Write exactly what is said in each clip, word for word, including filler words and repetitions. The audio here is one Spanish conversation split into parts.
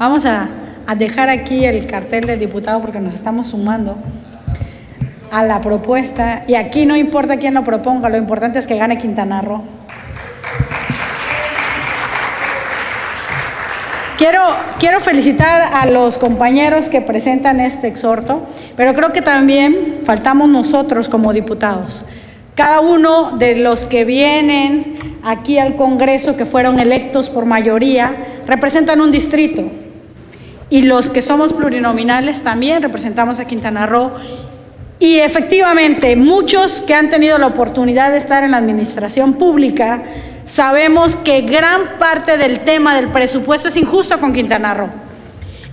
Vamos a, a dejar aquí el cartel del diputado porque nos estamos sumando a la propuesta. Y aquí no importa quién lo proponga, lo importante es que gane Quintana Roo. Quiero, quiero felicitar a los compañeros que presentan este exhorto, pero creo que también faltamos nosotros como diputados. Cada uno de los que vienen aquí al Congreso, que fueron electos por mayoría, representan un distrito. Y los que somos plurinominales también representamos a Quintana Roo. Y efectivamente, muchos que han tenido la oportunidad de estar en la administración pública, sabemos que gran parte del tema del presupuesto es injusto con Quintana Roo.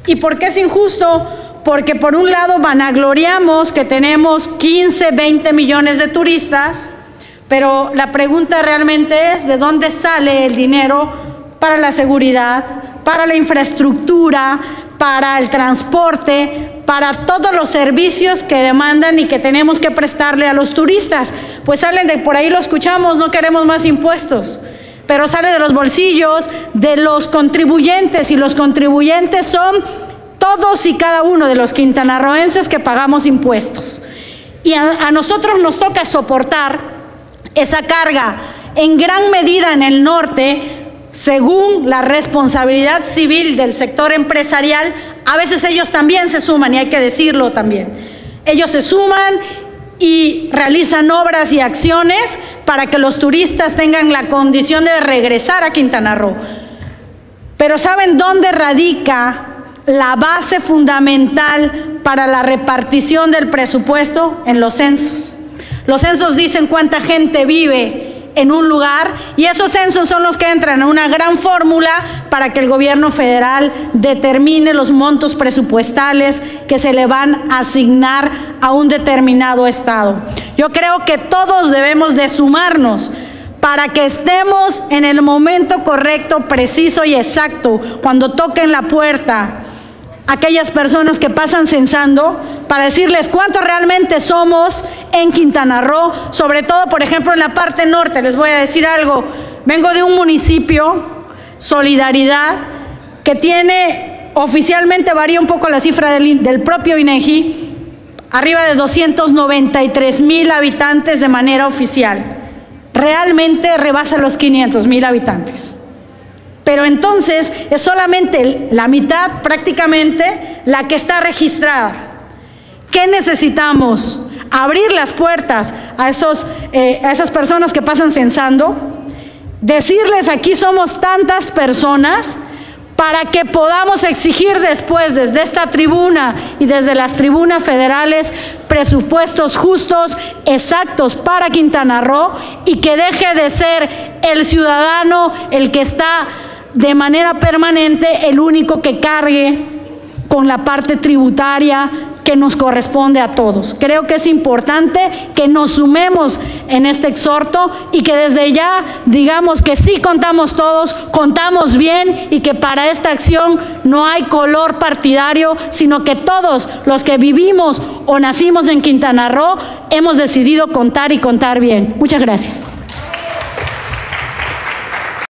¿Y por qué es injusto? Porque por un lado vanagloriamos que tenemos quince, veinte millones de turistas, pero la pregunta realmente es ¿de dónde sale el dinero para la seguridad, para la infraestructura, para el transporte, para todos los servicios que demandan y que tenemos que prestarle a los turistas? Pues salen de, por ahí lo escuchamos, no queremos más impuestos, pero sale de los bolsillos de los contribuyentes, y los contribuyentes son todos y cada uno de los quintanarroenses que pagamos impuestos. Y a, a nosotros nos toca soportar esa carga en gran medida en el norte. Según la responsabilidad civil del sector empresarial, a veces ellos también se suman, y hay que decirlo también. Ellos se suman y realizan obras y acciones para que los turistas tengan la condición de regresar a Quintana Roo. Pero ¿saben dónde radica la base fundamental para la repartición del presupuesto? En los censos. Los censos dicen cuánta gente vive en un lugar, y esos censos son los que entran a una gran fórmula para que el gobierno federal determine los montos presupuestales que se le van a asignar a un determinado estado. Yo creo que todos debemos de sumarnos para que estemos en el momento correcto, preciso y exacto, cuando toquen la puerta aquellas personas que pasan censando, para decirles cuántos realmente somos en Quintana Roo, sobre todo, por ejemplo, en la parte norte. Les voy a decir algo, vengo de un municipio, Solidaridad, que tiene, oficialmente varía un poco la cifra del, del propio INEGI, arriba de doscientos noventa y tres mil habitantes de manera oficial. Realmente rebasa los quinientos mil habitantes. Pero entonces es solamente la mitad prácticamente la que está registrada. ¿Qué necesitamos? Abrir las puertas a, esos, eh, a esas personas que pasan censando, decirles aquí somos tantas personas, para que podamos exigir después desde esta tribuna y desde las tribunas federales presupuestos justos, exactos para Quintana Roo, y que deje de ser el ciudadano el que está de manera permanente el único que cargue con la parte tributaria que nos corresponde a todos. Creo que es importante que nos sumemos en este exhorto y que desde ya digamos que sí contamos todos, contamos bien, y que para esta acción no hay color partidario, sino que todos los que vivimos o nacimos en Quintana Roo hemos decidido contar y contar bien. Muchas gracias.